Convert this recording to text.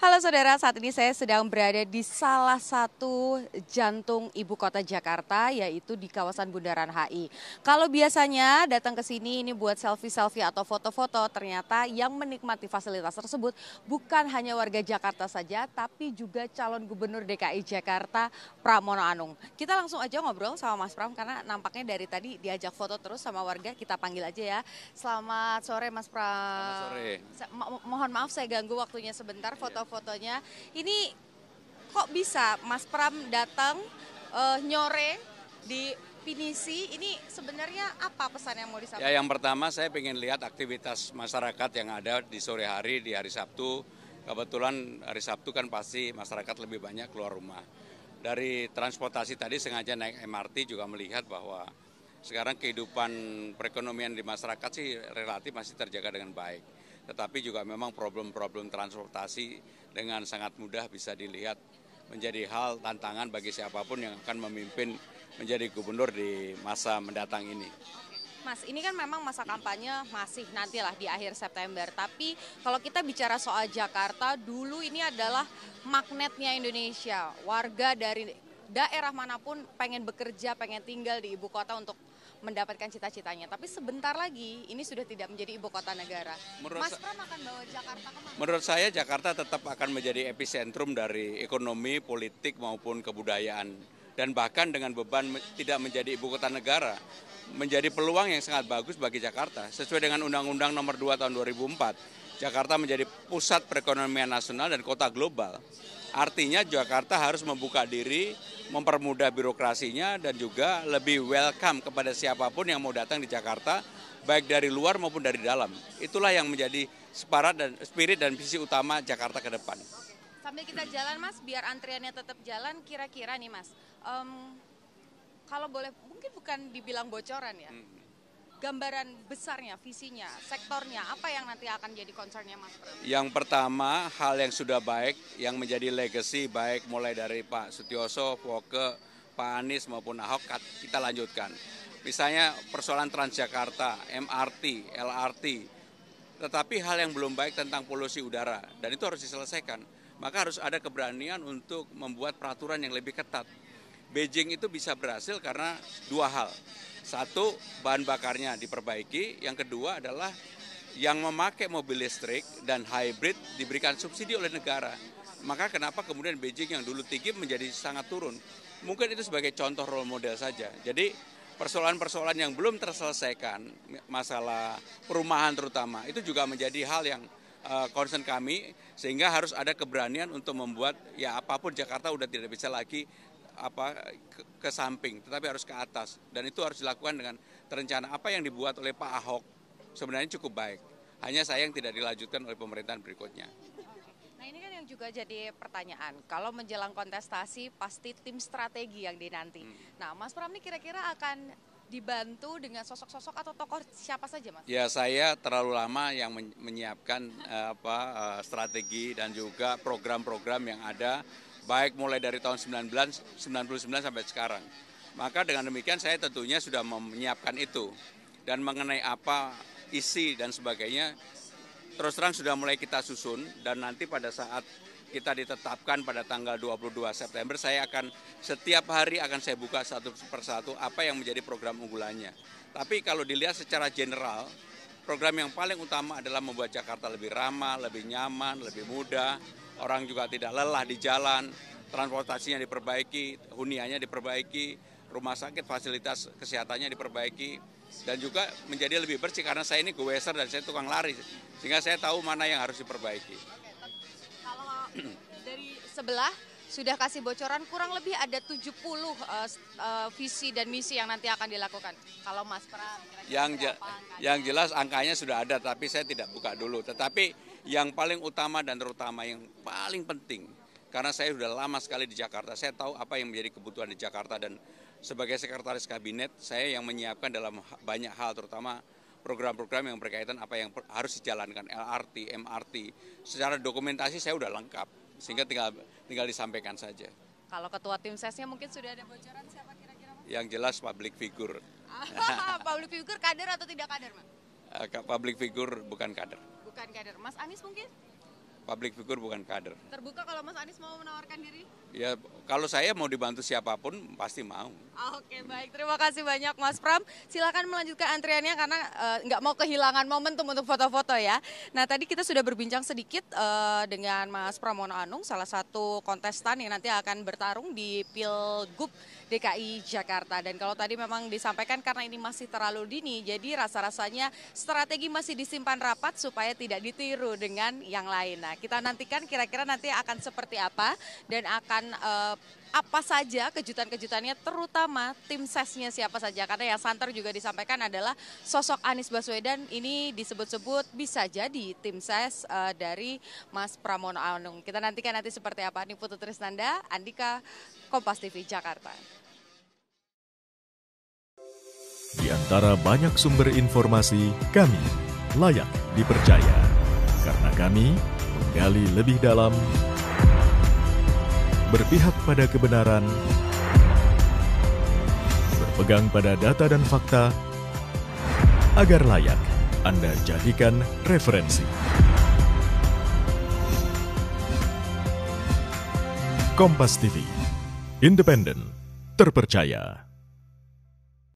Halo saudara, saat ini saya sedang berada di salah satu jantung ibu kota Jakarta, yaitu di kawasan Bundaran HI. Kalau biasanya datang ke sini ini buat selfie-selfie atau foto-foto, ternyata yang menikmati fasilitas tersebut bukan hanya warga Jakarta saja, tapi juga calon gubernur DKI Jakarta Pramono Anung. Kita langsung aja ngobrol sama Mas Pram, karena nampaknya dari tadi diajak foto terus sama warga, kita panggil aja ya. Selamat sore Mas Pram. Selamat sore. Mohon maaf saya ganggu waktunya sebentar foto-foto. Fotonya ini kok bisa Mas Pram datang nyore di Pinisi, ini sebenarnya apa pesan yang mau disampaikan? Ya, yang pertama saya ingin lihat aktivitas masyarakat yang ada di sore hari, di hari Sabtu. Kebetulan hari Sabtu kan pasti masyarakat lebih banyak keluar rumah. Dari transportasi tadi sengaja naik MRT juga melihat bahwa sekarang kehidupan perekonomian di masyarakat sih relatif masih terjaga dengan baik. Tetapi juga memang problem-problem transportasi dengan sangat mudah bisa dilihat menjadi hal tantangan bagi siapapun yang akan memimpin menjadi gubernur di masa mendatang ini. Mas, ini kan memang masa kampanye masih nantilah di akhir September, tapi kalau kita bicara soal Jakarta, dulu ini adalah magnetnya Indonesia. Warga dari daerah manapun pengen bekerja, pengen tinggal di ibu kota untuk mendapatkan cita-citanya, tapi sebentar lagi ini sudah tidak menjadi ibu kota negara. Mas Pram akan bawa Jakarta kemana? Menurut saya Jakarta tetap akan menjadi epicentrum dari ekonomi, politik maupun kebudayaan. Dan bahkan dengan beban tidak menjadi ibu kota negara, menjadi peluang yang sangat bagus bagi Jakarta. Sesuai dengan Undang-Undang Nomor 2 Tahun 2004, Jakarta menjadi pusat perekonomian nasional dan kota global. Artinya Jakarta harus membuka diri, mempermudah birokrasinya dan juga lebih welcome kepada siapapun yang mau datang di Jakarta, baik dari luar maupun dari dalam. Itulah yang menjadi spirit dan visi utama Jakarta ke depan. Sambil kita jalan Mas, biar antriannya tetap jalan, kira-kira nih Mas, kalau boleh mungkin bukan dibilang bocoran ya, gambaran besarnya, visinya, sektornya, apa yang nanti akan jadi concernnya Mas Pram? Yang pertama, hal yang sudah baik, yang menjadi legacy baik mulai dari Pak Sutyoso, Puoke, Pak Anies maupun Ahok, kita lanjutkan. Misalnya persoalan Transjakarta, MRT, LRT, tetapi hal yang belum baik tentang polusi udara, dan itu harus diselesaikan. Maka harus ada keberanian untuk membuat peraturan yang lebih ketat. Beijing itu bisa berhasil karena dua hal. Satu, bahan bakarnya diperbaiki. Yang kedua adalah yang memakai mobil listrik dan hybrid diberikan subsidi oleh negara. Maka kenapa kemudian Beijing yang dulu tinggi menjadi sangat turun. Mungkin itu sebagai contoh role model saja. Jadi persoalan-persoalan yang belum terselesaikan, masalah perumahan terutama, itu juga menjadi hal yang concern kami, sehingga harus ada keberanian untuk membuat ya apapun Jakarta udah tidak bisa lagi ke samping, tetapi harus ke atas, dan itu harus dilakukan dengan terencana. Apa yang dibuat oleh Pak Ahok sebenarnya cukup baik, hanya sayang tidak dilanjutkan oleh pemerintahan berikutnya. Nah ini kan yang juga jadi pertanyaan, kalau menjelang kontestasi pasti tim strategi yang dinanti. Nah Mas Pram ini kira-kira akan dibantu dengan sosok-sosok atau tokoh siapa saja Mas? Ya saya terlalu lama yang menyiapkan strategi dan juga program-program yang ada, baik mulai dari tahun 1999 sampai sekarang. Maka dengan demikian saya tentunya sudah menyiapkan itu, dan mengenai apa isi dan sebagainya terus terang sudah mulai kita susun, dan nanti pada saat kita ditetapkan pada tanggal 22 September, saya akan setiap hari akan saya buka satu persatu apa yang menjadi program unggulannya. Tapi kalau dilihat secara general, program yang paling utama adalah membuat Jakarta lebih ramah, lebih nyaman, lebih mudah, orang juga tidak lelah di jalan, transportasinya diperbaiki, huniannya diperbaiki, rumah sakit, fasilitas kesehatannya diperbaiki, dan juga menjadi lebih bersih karena saya ini goweser dan saya tukang lari, sehingga saya tahu mana yang harus diperbaiki. Dari sebelah sudah kasih bocoran kurang lebih ada 70 visi dan misi yang nanti akan dilakukan. Kalau Mas Pram yang jelas angkanya sudah ada, tapi saya tidak buka dulu. Tetapi yang paling utama dan terutama yang paling penting, karena saya sudah lama sekali di Jakarta, saya tahu apa yang menjadi kebutuhan di Jakarta, dan sebagai sekretaris kabinet saya yang menyiapkan dalam banyak hal, terutama program-program yang berkaitan apa yang harus dijalankan, LRT, MRT. Secara dokumentasi saya sudah lengkap, sehingga tinggal disampaikan saja. Kalau ketua tim sesnya mungkin sudah ada bocoran siapa kira-kira? Yang jelas public figure. Public figure kader atau tidak kader, Mas? Public figure bukan kader. Bukan kader. Mas Anies mungkin? public figure bukan kader. Terbuka kalau Mas Anies mau menawarkan diri? Ya, kalau saya mau dibantu siapapun pasti mau. Oke, baik. Terima kasih banyak Mas Pram. Silakan melanjutkan antriannya karena nggak mau kehilangan momentum untuk foto-foto ya. Nah, tadi kita sudah berbincang sedikit dengan Mas Pramono Anung, salah satu kontestan yang nanti akan bertarung di Pilgub DKI Jakarta. Dan kalau tadi memang disampaikan karena ini masih terlalu dini, jadi rasa-rasanya strategi masih disimpan rapat supaya tidak ditiru dengan yang lain. Nah, kita nantikan kira-kira nanti akan seperti apa dan akan apa saja kejutan-kejutannya, terutama tim sesnya siapa saja. Karena yang santer juga disampaikan adalah sosok Anies Baswedan ini disebut-sebut bisa jadi tim ses dari Mas Pramono Anung. Kita nantikan nanti seperti apa. Ini Putu Trisnanda, Andika, Kompas TV, Jakarta. Di antara banyak sumber informasi, kami layak dipercaya. Karena kami menggali lebih dalam, berpihak pada kebenaran, berpegang pada data dan fakta, agar layak Anda jadikan referensi. Kompas TV, independen, terpercaya.